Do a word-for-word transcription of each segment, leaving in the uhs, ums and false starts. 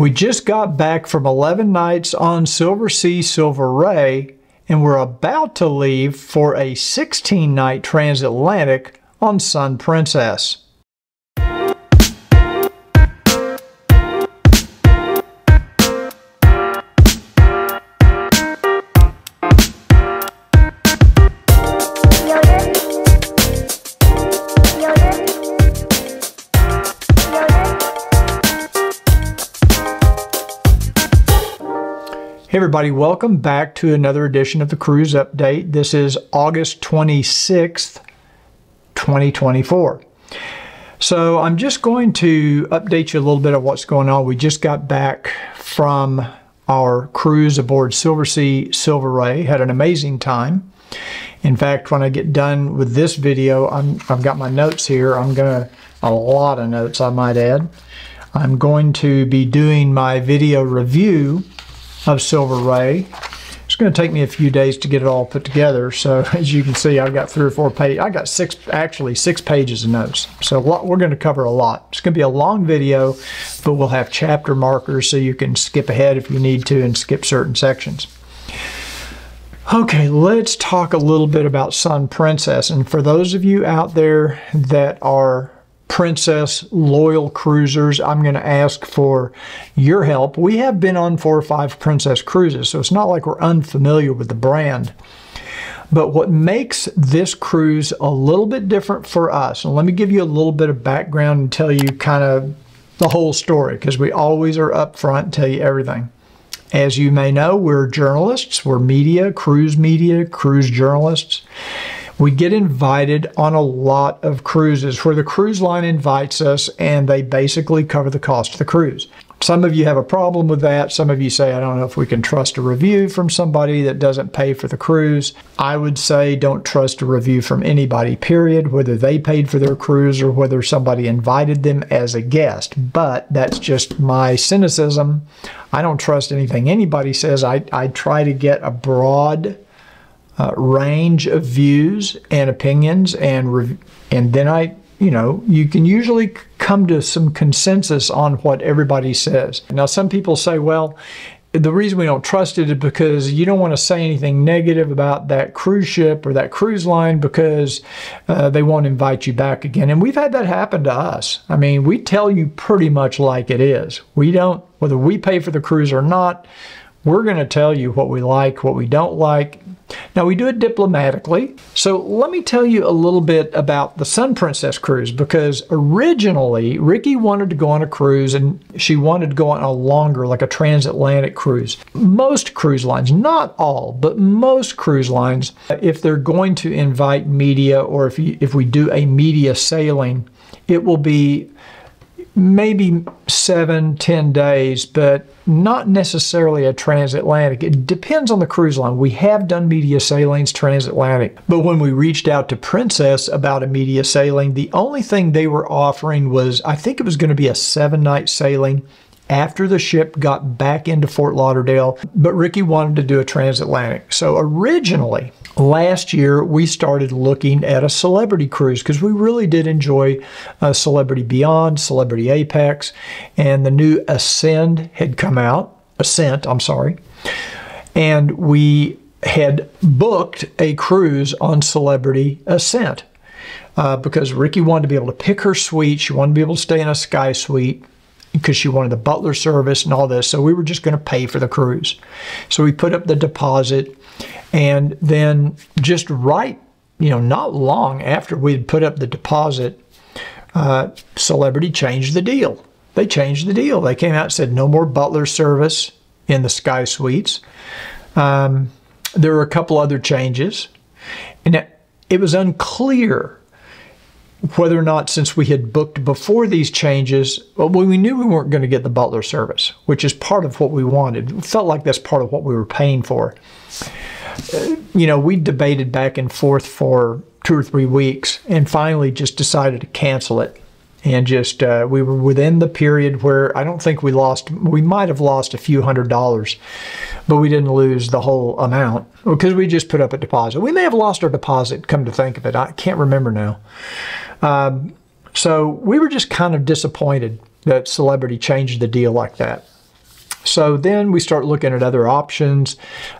We just got back from eleven nights on Silversea, Silver Ray, and we're about to leave for a sixteen night transatlantic on Sun Princess. Hey everybody, welcome back to another edition of the Cruise Update. This is August twenty-sixth, twenty twenty-four. So I'm just going to update you a little bit of what's going on. We just got back from our cruise aboard Silversea Silver Ray. Had an amazing time. In fact, when I get done with this video, I'm, I've got my notes here. I'm gonna, a lot of notes I might add. I'm going to be doing my video review of Silver Ray. It's going to take me a few days to get it all put together. So as you can see, I've got three or four pages. I got six, actually six pages of notes. So a lot, we're going to cover a lot. It's going to be a long video, but we'll have chapter markers so you can skip ahead if you need to and skip certain sections. Okay, let's talk a little bit about Sun Princess. And for those of you out there that are Princess loyal cruisers, I'm going to ask for your help. We have been on four or five Princess cruises, so it's not like we're unfamiliar with the brand. But what makes this cruise a little bit different for us, and let me give you a little bit of background and tell you kind of the whole story, because we always are upfront and tell you everything. As you may know, we're journalists, we're media, cruise media, cruise journalists. We get invited on a lot of cruises where the cruise line invites us and they basically cover the cost of the cruise. Some of you have a problem with that. Some of you say, I don't know if we can trust a review from somebody that doesn't pay for the cruise. I would say don't trust a review from anybody, period, whether they paid for their cruise or whether somebody invited them as a guest. But that's just my cynicism. I don't trust anything anybody says. I, I try to get a broad Uh, range of views and opinions, and and then I, you know, you can usually come to some consensus on what everybody says. Now, some people say, well, the reason we don't trust it is because you don't want to say anything negative about that cruise ship or that cruise line because uh, they won't invite you back again. And we've had that happen to us. I mean, we tell you pretty much like it is. We don't, whether we pay for the cruise or not, we're going to tell you what we like, what we don't like. Now, we do it diplomatically. So let me tell you a little bit about the Sun Princess cruise, because originally Ricky wanted to go on a cruise and she wanted to go on a longer, like a transatlantic cruise. Most cruise lines, not all, but most cruise lines, if they're going to invite media or if, you, if we do a media sailing, it will be maybe seven, ten days, but not necessarily a transatlantic. It depends on the cruise line. We have done media sailings transatlantic, but when we reached out to Princess about a media sailing, the only thing they were offering was, I think it was going to be a seven night sailing after the ship got back into Fort Lauderdale, but Ricky wanted to do a transatlantic. So originally, last year, we started looking at a celebrity cruise because we really did enjoy uh, Celebrity Beyond, Celebrity Apex, and the new Ascend had come out. Ascent, I'm sorry. And we had booked a cruise on Celebrity Ascent uh, because Ricky wanted to be able to pick her suite. She wanted to be able to stay in a sky suite because she wanted the butler service and all this. So we were just going to pay for the cruise. So we put up the deposit, and then just right, you know, not long after we had put up the deposit, uh, Celebrity changed the deal. They changed the deal. They came out and said no more butler service in the sky suites. Um, there were a couple other changes. And it was unclear whether or not, since we had booked before these changes, well, we knew we weren't going to get the butler service, which is part of what we wanted. It felt like that's part of what we were paying for. Uh, you know, we debated back and forth for two or three weeks and finally just decided to cancel it. And just, uh, we were within the period where I don't think we lost, we might have lost a few hundred dollars, but we didn't lose the whole amount because we just put up a deposit. We may have lost our deposit, come to think of it. I can't remember now. Um, so we were just kind of disappointed that Celebrity changed the deal like that. So then we start looking at other options.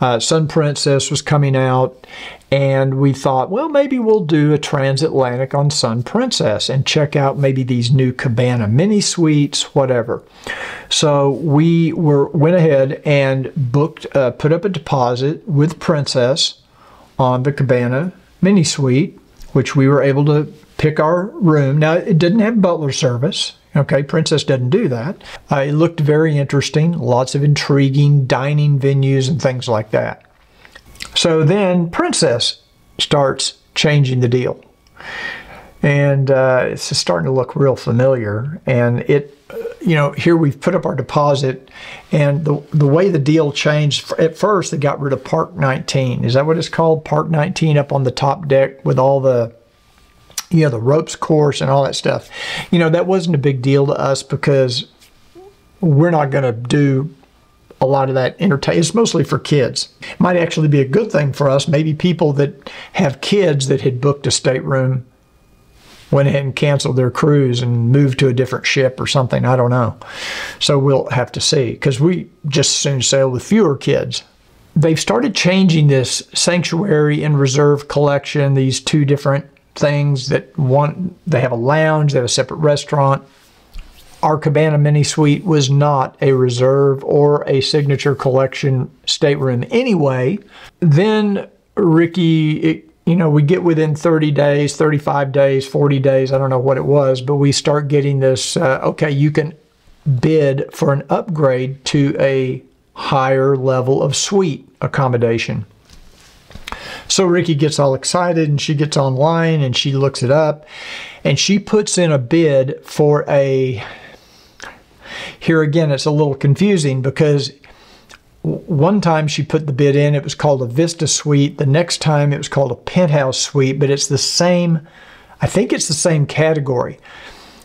Uh, Sun Princess was coming out, and we thought, well, maybe we'll do a transatlantic on Sun Princess and check out maybe these new Cabana mini suites, whatever. So we were went ahead and booked, uh, put up a deposit with Princess on the Cabana mini suite, which we were able to pick our room. Now, it didn't have butler service. Okay, Princess doesn't do that. Uh, it looked very interesting. Lots of intriguing dining venues and things like that. So then Princess starts changing the deal. And uh, it's starting to look real familiar. And it, you know, here we've put up our deposit. And the, the way the deal changed, at first they got rid of Park nineteen. Is that what it's called? Park nineteen up on the top deck with all the... you know, the ropes course and all that stuff. You know, that wasn't a big deal to us because we're not going to do a lot of that entertainment. It's mostly for kids. It might actually be a good thing for us. Maybe people that have kids that had booked a stateroom went ahead and canceled their cruise and moved to a different ship or something. I don't know. So we'll have to see, because we just soon sail with fewer kids. They've started changing this sanctuary and reserve collection, these two different things that want, they have a lounge, they have a separate restaurant. Our Cabana mini suite was not a reserve or a signature collection stateroom anyway. Then Ricky, it, you know, we get within thirty days, thirty-five days, forty days, I don't know what it was, but we start getting this, uh, okay, you can bid for an upgrade to a higher level of suite accommodation. So Ricky gets all excited, and she gets online, and she looks it up, and she puts in a bid for a, here again, it's a little confusing, because one time she put the bid in, it was called a Vista Suite. The next time it was called a Penthouse Suite, but it's the same, I think it's the same category.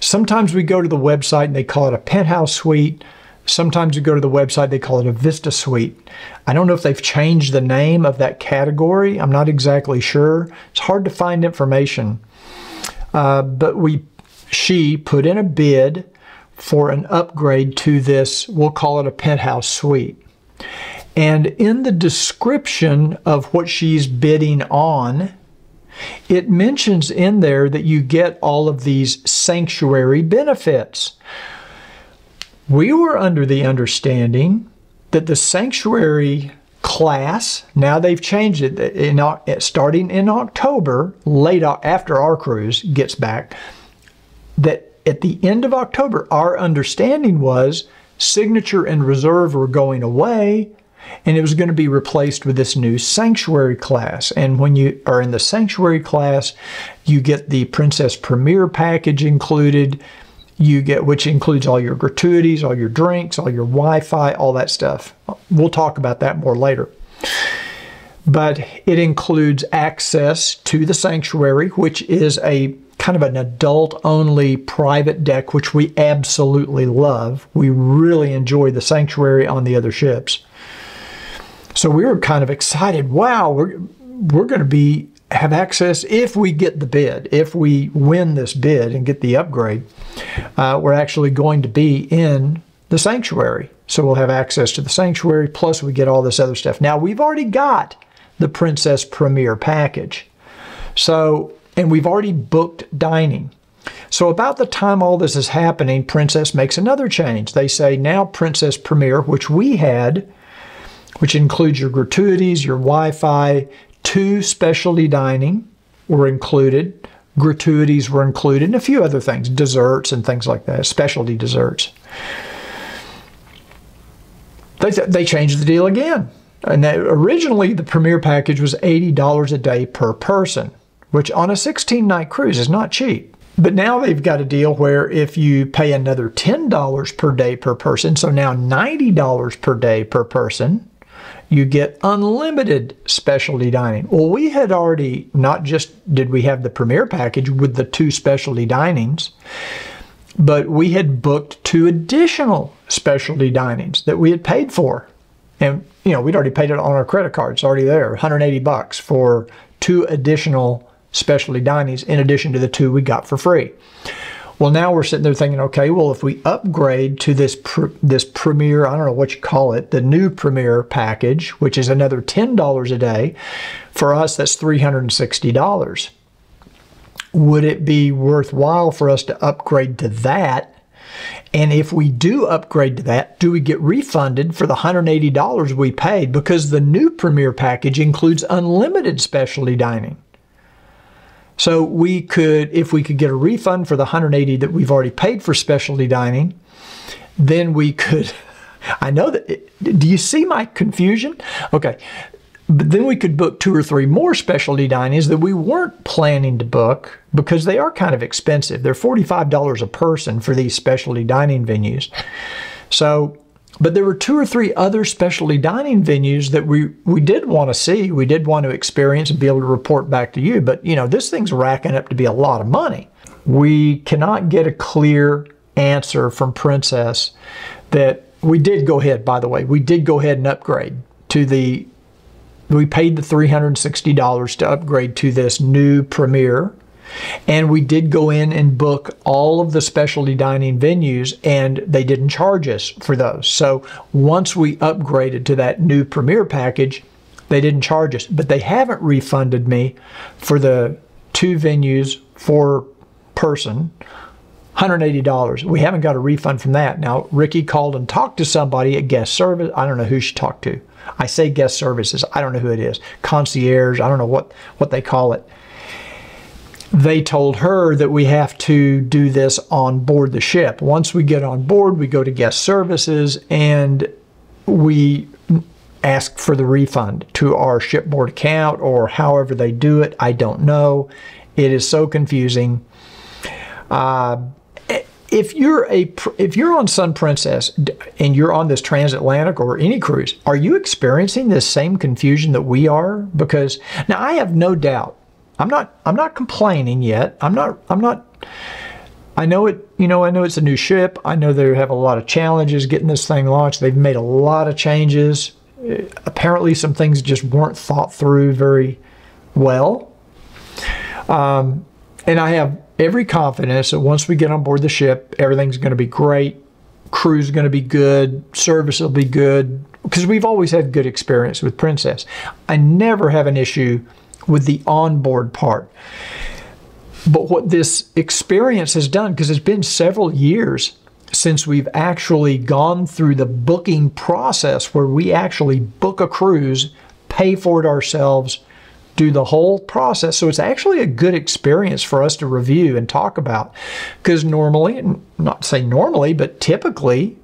Sometimes we go to the website, and they call it a Penthouse Suite. Sometimes you go to the website, they call it a Vista Suite. I don't know if they've changed the name of that category. I'm not exactly sure. It's hard to find information. Uh, but we, she put in a bid for an upgrade to this, we'll call it a Penthouse Suite. And in the description of what she's bidding on, it mentions in there that you get all of these sanctuary benefits. We were under the understanding that the sanctuary class, now they've changed it, in, starting in October, late after our cruise gets back, that at the end of October, our understanding was signature and reserve were going away, and it was going to be replaced with this new sanctuary class. And when you are in the sanctuary class, you get the Princess Premier package included, you get, which includes all your gratuities, all your drinks, all your Wi-Fi, all that stuff. We'll talk about that more later. But it includes access to the sanctuary, which is a kind of an adult-only private deck, which we absolutely love. We really enjoy the sanctuary on the other ships. So we were kind of excited. Wow, we're, we're going to be have access if we get the bid, if we win this bid and get the upgrade. Uh, we're actually going to be in the sanctuary. So we'll have access to the sanctuary, plus we get all this other stuff. Now, we've already got the Princess Premier package. So, and we've already booked dining. So about the time all this is happening, Princess makes another change. They say, now Princess Premier, which we had, which includes your gratuities, your Wi-Fi, two specialty dining were included, gratuities were included, and a few other things, desserts and things like that, specialty desserts. They, they changed the deal again. And that, originally, the Premier package was eighty dollars a day per person, which on a sixteen night cruise is not cheap. But now they've got a deal where if you pay another ten dollars per day per person, so now ninety dollars per day per person, you get unlimited specialty dining. Well, we had already, not just did we have the Premier package with the two specialty dinings, but we had booked two additional specialty dinings that we had paid for. And, you know, we'd already paid it on our credit card. It's already there, one hundred eighty bucks for two additional specialty dinings in addition to the two we got for free. Well, now we're sitting there thinking, okay, well, if we upgrade to this pr this premier, I don't know what you call it, the new premier package, which is another ten dollars a day, for us, that's three hundred sixty dollars. Would it be worthwhile for us to upgrade to that? And if we do upgrade to that, do we get refunded for the one hundred eighty dollars we paid? Because the new premier package includes unlimited specialty dining. So we could, if we could get a refund for the one hundred eighty dollars that we've already paid for specialty dining, then we could, I know that, it, do you see my confusion? Okay, but then we could book two or three more specialty dinings that we weren't planning to book because they are kind of expensive. They're forty-five dollars a person for these specialty dining venues. So, but there were two or three other specialty dining venues that we, we did want to see, we did want to experience and be able to report back to you. But, you know, this thing's racking up to be a lot of money. We cannot get a clear answer from Princess that we did go ahead, by the way, we did go ahead and upgrade to the, we paid the three hundred sixty dollars to upgrade to this new premier. And we did go in and book all of the specialty dining venues, and they didn't charge us for those. So once we upgraded to that new premier package, they didn't charge us. But they haven't refunded me for the two venues for person, one hundred eighty dollars. We haven't got a refund from that. Now, Ricky called and talked to somebody at guest service. I don't know who she talked to. I say guest services. I don't know who it is. Concierge. I don't know what, what they call it. They told her that we have to do this on board the ship. Once we get on board, we go to guest services and we ask for the refund to our shipboard account or however they do it. I don't know. It is so confusing. Uh, if you're a if you're on Sun Princess and you're on this transatlantic or any cruise, are you experiencing this same confusion that we are? Because now I have no doubt. I'm not, I'm not complaining yet. I'm not, I'm not, I know it, you know, I know it's a new ship. I know they have a lot of challenges getting this thing launched. They've made a lot of changes. Apparently some things just weren't thought through very well. Um, and I have every confidence that once we get on board the ship, everything's going to be great. Crew's going to be good. Service will be good. Because we've always had good experience with Princess. I never have an issue with the onboard part. But what this experience has done, because it's been several years since we've actually gone through the booking process where we actually book a cruise, pay for it ourselves, do the whole process. So it's actually a good experience for us to review and talk about. Because normally, not to say normally, but typically,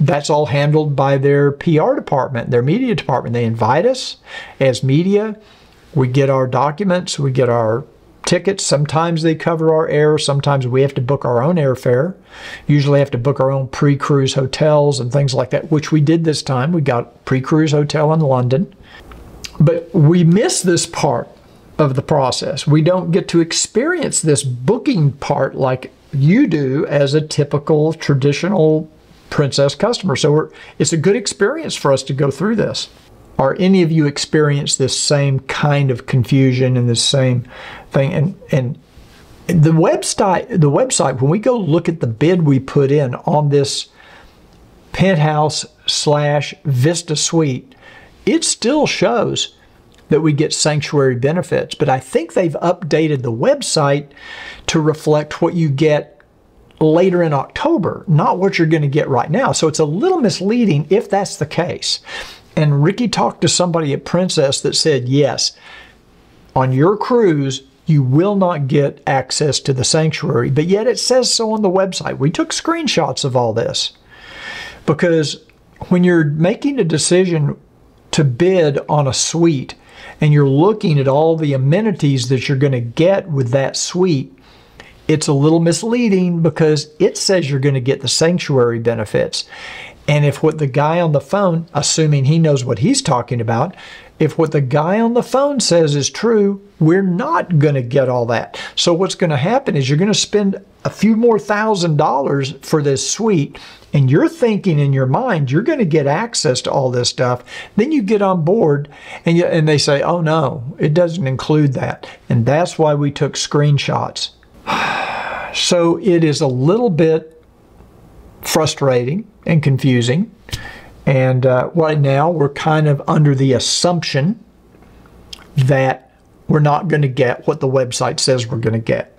that's all handled by their P R department, their media department. They invite us as media. We get our documents, we get our tickets. Sometimes they cover our air. Sometimes we have to book our own airfare. Usually have to book our own pre-cruise hotels and things like that, which we did this time. We got pre-cruise hotel in London. But we miss this part of the process. We don't get to experience this booking part like you do as a typical traditional Princess customer. So we're, it's a good experience for us to go through this. Are any of you experience this same kind of confusion and the same thing? And and the website, the website, when we go look at the bid we put in on this penthouse slash Vista Suite, it still shows that we get sanctuary benefits. But I think they've updated the website to reflect what you get later in October, not what you're going to get right now. So it's a little misleading if that's the case. And Ricky talked to somebody at Princess that said, yes, on your cruise, you will not get access to the sanctuary. But yet it says so on the website. We took screenshots of all this. Because when you're making a decision to bid on a suite and you're looking at all the amenities that you're going to get with that suite, it's a little misleading because it says you're going to get the sanctuary benefits. And if what the guy on the phone, assuming he knows what he's talking about, if what the guy on the phone says is true, we're not going to get all that. So what's going to happen is you're going to spend a few more thousand dollars for this suite, and you're thinking in your mind you're going to get access to all this stuff. Then you get on board, and, you, and they say, oh, no, it doesn't include that. And that's why we took screenshots. So it is a little bit frustrating and confusing. And uh, right now we're kind of under the assumption that we're not going to get what the website says we're going to get.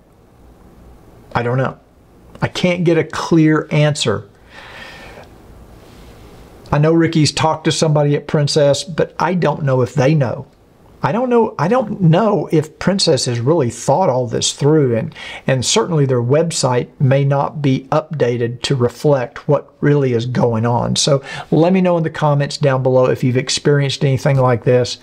I don't know. I can't get a clear answer. I know Ricky's talked to somebody at Princess, but I don't know if they know. I don't know, I don't know if Princess has really thought all this through, and, and certainly their website may not be updated to reflect what really is going on. So let me know in the comments down below if you've experienced anything like this.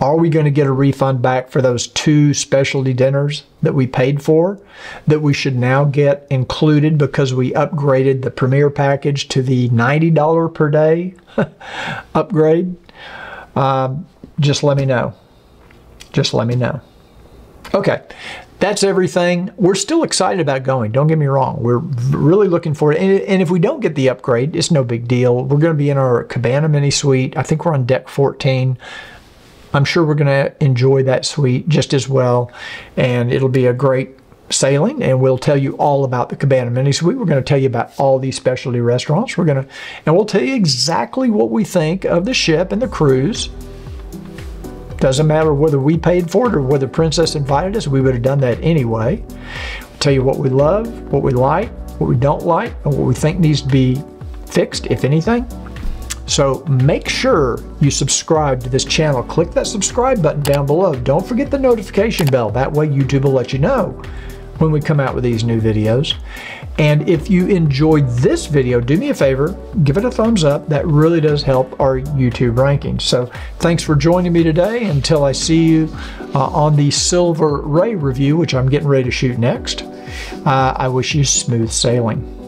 Are we going to get a refund back for those two specialty dinners that we paid for, that we should now get included because we upgraded the Premier package to the ninety dollar per day upgrade? Um, just let me know. Just let me know. Okay, that's everything. We're still excited about going. Don't get me wrong. We're really looking forward. And, and if we don't get the upgrade, it's no big deal. We're going to be in our Cabana mini suite. I think we're on deck fourteen. I'm sure we're going to enjoy that suite just as well. And it'll be a great sailing. And we'll tell you all about the Cabana mini suite. We're going to tell you about all these specialty restaurants. We're going to, and we'll tell you exactly what we think of the ship and the cruise. Doesn't matter whether we paid for it or whether Princess invited us, we would have done that anyway. I'll tell you what we love, what we like, what we don't like, and what we think needs to be fixed, if anything. So make sure you subscribe to this channel. Click that subscribe button down below. Don't forget the notification bell. That way YouTube will let you know when we come out with these new videos. And if you enjoyed this video, do me a favor, give it a thumbs up. That really does help our YouTube rankings. So thanks for joining me today. Until I see you uh, on the Silver Ray review, which I'm getting ready to shoot next, uh, I wish you smooth sailing.